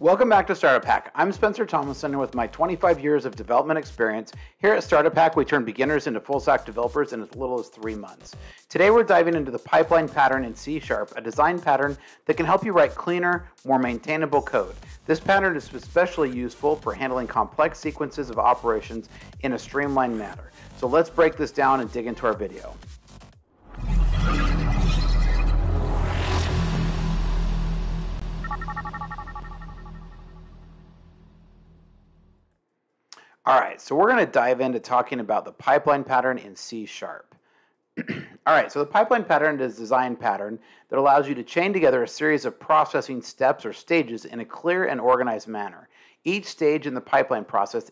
Welcome back to Startup Hakk. I'm Spencer Thomason, and with my 25 years of development experience, here at Startup Hakk, we turn beginners into full-stack developers in as little as 3 months. Today, we're diving into the pipeline pattern in C#, a design pattern that can help you write cleaner, more maintainable code. This pattern is especially useful for handling complex sequences of operations in a streamlined manner. So let's break this down and dig into our video. Alright, so we're going to dive into talking about the pipeline pattern in C#. Alright, so the pipeline pattern is a design pattern that allows you to chain together a series of processing steps or stages in a clear and organized manner. Each stage in the pipeline process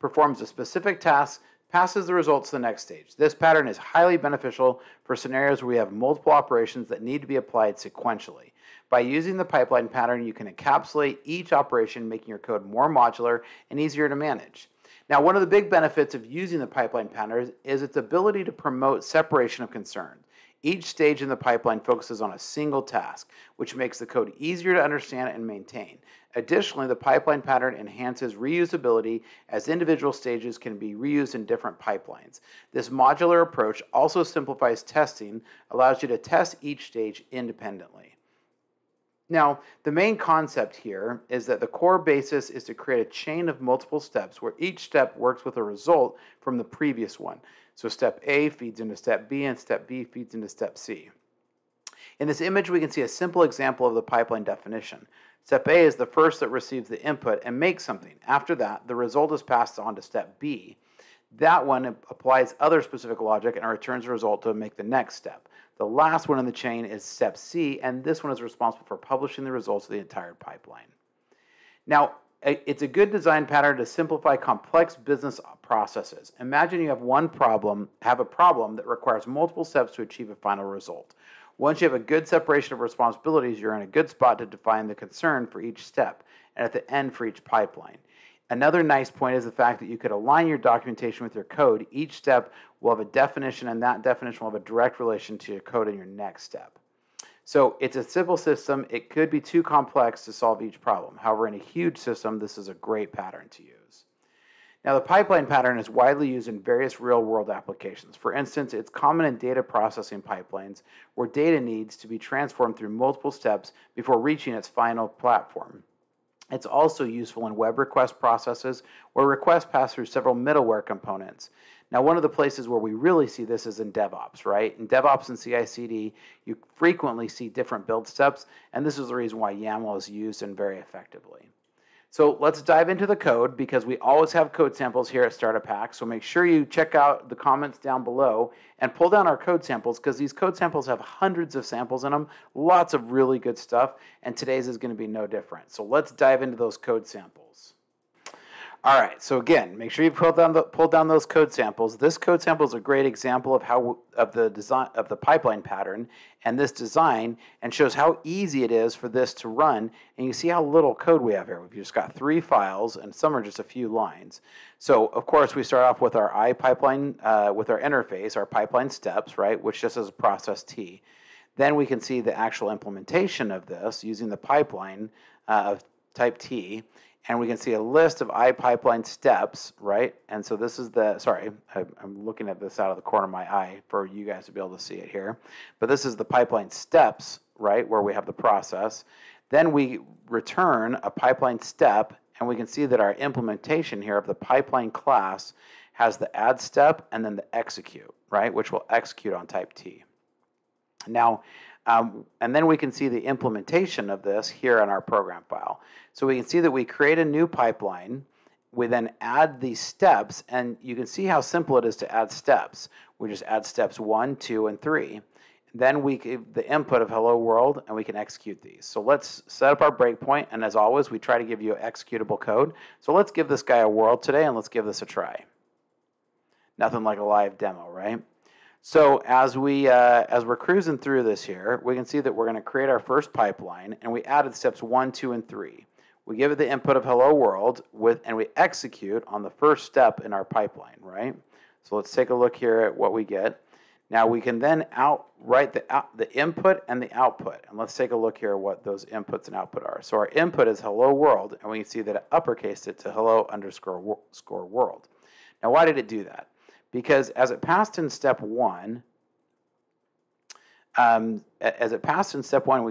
performs a specific task, passes the results to the next stage. This pattern is highly beneficial for scenarios where we have multiple operations that need to be applied sequentially. By using the pipeline pattern, you can encapsulate each operation, making your code more modular and easier to manage. Now, one of the big benefits of using the pipeline pattern is its ability to promote separation of concerns. Each stage in the pipeline focuses on a single task, which makes the code easier to understand and maintain. Additionally, the pipeline pattern enhances reusability as individual stages can be reused in different pipelines. This modular approach also simplifies testing, allows you to test each stage independently. Now, the main concept here is that the core basis is to create a chain of multiple steps where each step works with a result from the previous one. So step A feeds into step B, and step B feeds into step C. In this image, we can see a simple example of the pipeline definition. Step A is the first that receives the input and makes something. After that, the result is passed on to step B. That one applies other specific logic and returns the result to make the next step. The last one in the chain is step C, and this one is responsible for publishing the results of the entire pipeline. Now, it's a good design pattern to simplify complex business processes. Imagine you have a problem that requires multiple steps to achieve a final result. Once you have a good separation of responsibilities, you're in a good spot to define the concern for each step and at the end for each pipeline. Another nice point is the fact that you could align your documentation with your code. Each step will have a definition, and that definition will have a direct relation to your code in your next step. So it's a simple system. It could be too complex to solve each problem. However, in a huge system, this is a great pattern to use. Now, the pipeline pattern is widely used in various real-world applications. For instance, it's common in data processing pipelines where data needs to be transformed through multiple steps before reaching its final platform. It's also useful in web request processes where requests pass through several middleware components. Now, one of the places where we really see this is in DevOps, right? In DevOps and CI/CD, you frequently see different build steps, and this is the reason why YAML is used and very effectively. So let's dive into the code, because we always have code samples here at Startup Hakk, so make sure you check out the comments down below and pull down our code samples, because these code samples have hundreds of samples in them, lots of really good stuff, and today's is going to be no different. So let's dive into those code samples. All right, so again, make sure you pull down those code samples. This code sample is a great example of the pipeline pattern and this design, and shows how easy it is for this to run. And you see how little code we have here. We've just got 3 files, and some are just a few lines. So of course, we start off with our IPipeline with our interface, our pipeline steps, right, which just is a process T. Then we can see the actual implementation of this using the pipeline of type T. And we can see a list of IPipeline steps, right? And so this is the, sorry, I'm looking at this out of the corner of my eye for you guys to be able to see it here. But this is the pipeline steps, right, where we have the process. Then we return a pipeline step, and we can see that our implementation here of the pipeline class has the add step and then the execute, right, which will execute on type T. Now, and then we can see the implementation of this here in our program file. So we can see that we create a new pipeline. We then add these steps, and you can see how simple it is to add steps. We just add steps 1, 2, and 3. Then we give the input of hello world, and we can execute these. So let's set up our breakpoint, and as always, we try to give you executable code. So let's give this guy a world today, and let's give this a try. Nothing like a live demo, right? So as we're cruising through this here, we can see that we're going to create our first pipeline, and we added steps 1, 2, and 3. We give it the input of hello world, and we execute on the first step in our pipeline, right? So let's take a look here at what we get. Now we can then write the input and the output. And let's take a look here what those inputs and output are. So our input is hello world, and we can see that it uppercased it to hello underscore world. Now why did it do that? Because as it passed in step one, we can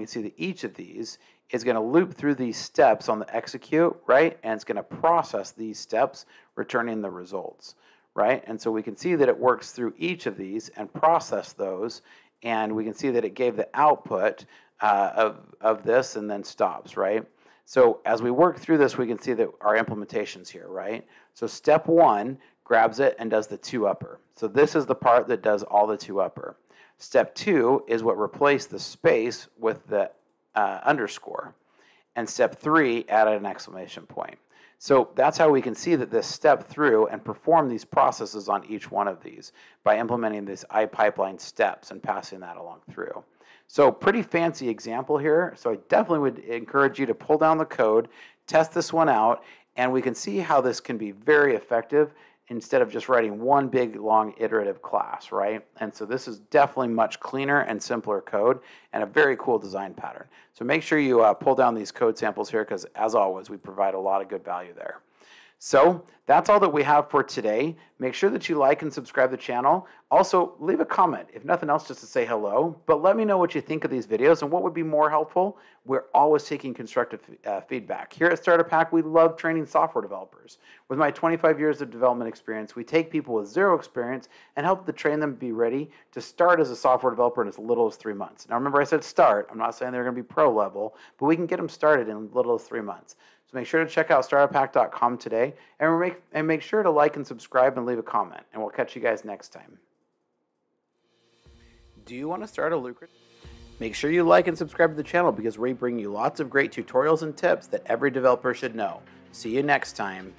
see that each of these is going to loop through these steps on the execute, right? And it's going to process these steps, returning the results, right? And so we can see that it works through each of these and process those, and we can see that it gave the output of this and then stops, right? So as we work through this, we can see that our implementation's here, right? So step one grabs it and does the two upper. So this is the part that does all the two upper. Step two is what replaced the space with the underscore. And step three added an exclamation point. So that's how we can see that this step through and perform these processes on each one of these by implementing these IPipeline steps and passing that along through. So pretty fancy example here. So I definitely would encourage you to pull down the code, test this one out, and we can see how this can be very effective instead of just writing one big long iterative class, right? And so this is definitely much cleaner and simpler code and a very cool design pattern. So make sure you pull down these code samples here because, as always, we provide a lot of good value there. So that's all that we have for today. Make sure that you like and subscribe to the channel. Also, leave a comment, if nothing else, just to say hello. But let me know what you think of these videos and what would be more helpful. We're always taking constructive feedback. Here at Startup Hakk, we love training software developers. With my 25 years of development experience, we take people with zero experience and help to train them to be ready to start as a software developer in as little as 3 months. Now remember, I said start. I'm not saying they're going to be pro level, but we can get them started in as little as 3 months. So make sure to check out StartupHakk.com today, and make sure to like and subscribe and leave a comment, and we'll catch you guys next time. Do you want to start a lucrative? Make sure you like and subscribe to the channel because we bring you lots of great tutorials and tips that every developer should know. See you next time.